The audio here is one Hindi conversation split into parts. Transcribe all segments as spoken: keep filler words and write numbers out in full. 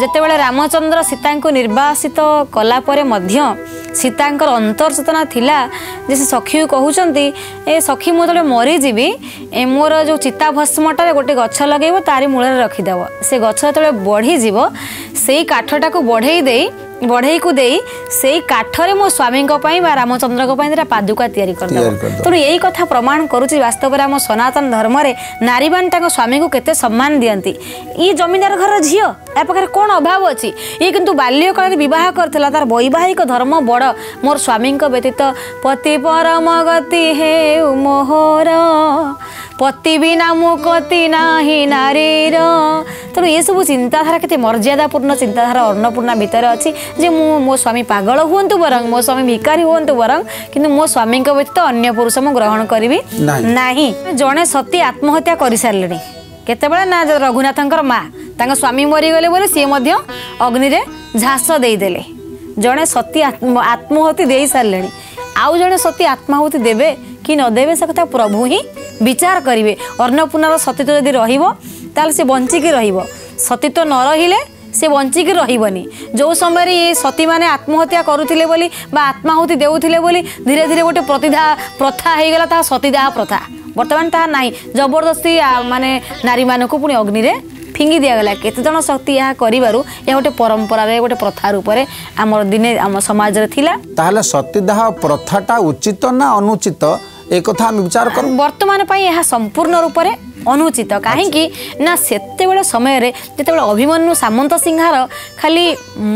जितेबाला रामचंद्र सीता को निर्वासित कलापर सीता अंतर्चेतना थिला जे सखी कहते ए सखी मुझे मरीजी मोर जो चिताभस्मटा गोटे गछ लगे तारी मूल रखिदेव से गछ जो बढ़ीजीव से काठटा को बढ़े दे बढ़ई को दे से काठरे मो स्वामी रामचंद्र पादुका तैयारी करदे तो यही कथा प्रमाण करुच्ची वास्तव में आम सनातन धर्म रे नारीमान ताको स्वामी को केते सम्मान दियंती। ई जमीदार घर झियो ए पाखरे कोन अभाव अछि ई किंतु बाल्यकाल रे विवाह करथला तार वैवाहिक धर्म बड़ मोर स्वामी को व्यतीत पति परम गति हेउ मोहर पति बिना मुक्ति नाही नारीर तेणु ये सब चिंताधारा के मर्यादापूर्ण चिंताधारा अन्नपूर्णा भितर अच्छी जे मु मो स्वामी पागल हूँ बरंग मो स्वामी भिकारी हूँ बरंग कि मो स्वामी व्यतीत अन्य पुरुष मु ग्रहण करी ना जड़े सती आत्महत्या कर सारे केतबे ना रघुनाथ माँ तांग स्वामी मरीगले बोले सी अग्नि झाँस देदेले जड़े सती आत्माहुति दे सारे आउ जड़े सती आत्माहुति देवे कि नदेवे से कथा प्रभु ही विचार करेंगे। अन्नपूर्णार सतीत्व यदि रहा से बंचिकी रतीत्व न रे से बंचिकी रही जो समय ये सती मैंने आत्महत्या करुले बोली आत्माहुति देउथिले बोली धीरे धीरे गोटे प्रतिधा प्रथा होगला ता सतीदाह प्रथा बर्तमान ता ना जबरदस्ती माने नारी मानक पुणी अग्नि रे फिंगी दिगला केतजन शक्ति यहाँ करू गोटे परंपरा गोटे प्रथा रूप से आम दिने आम समाज में सतीदाह प्रथाटा उचित ना अनुचित एक कथा विचार कर वर्तमान यह संपूर्ण रूप से अनुचित कहीं ना से समय रे जिते अभिमन्यु सामंत सिंहार खाली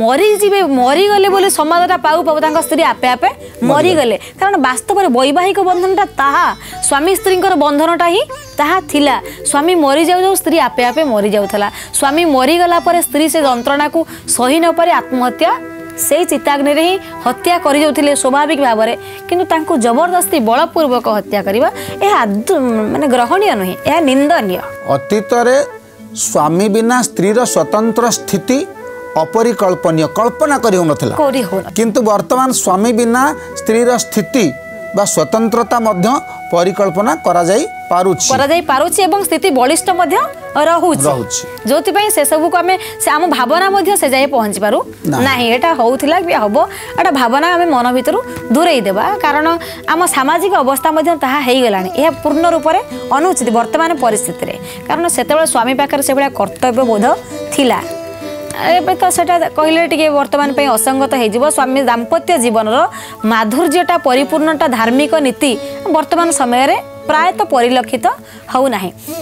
मरीजी मरीगले बोले समाजटा पाऊ पाऊ स्त्री आपे आपे मरीगले कारण वास्तव में वैवाहिक बंधनटा ताहा स्वामी स्त्री बंधनटा ही ताहा थिला स्वामी मरी जाऊ स्त्री आपे आपे मरी जाऊला स्वामी मरीगला पर स्त्री से यंत्रणा को सही न पारे आत्महत्या से चिताग्नि ही हत्या कर स्वाभाविक भाव में किंतु जबरदस्ती बलपूर्वक हत्या करवा यह माने ग्रहणीय नुहे यह निंदनीय। अतीत स्वामी बिना स्त्रीर स्वतंत्र स्थिति अपरिकल्पनीय कल्पना किंतु वर्तमान स्वामी बिना स्त्रीर स्थिति बा स्वतंत्रता परिकल्पना करा जाई पारुछि करा जाई पारुछि एवं स्थिति बलिष्ठ रहुछि जो से सबू को आम से आम भावना से जाए पहुँच पारू ना यहाँ होता हम एटा भावना आम मन भर दूरे देवा कारण आम सामाजिक अवस्था तागला यह पूर्ण रूप से अनुचित वर्तमान परिस्थिति रे कारण सेतबे स्वामी पाखे से कर्तव्य बोध थिला तो सेटा कहले टे वर्तमान पे असंगत हो स्वामी दाम्पत्य जीवन माधुर्यटा परिपूर्णता धार्मिक नीति वर्तमान समय रे प्रायत परिलक्षित होना।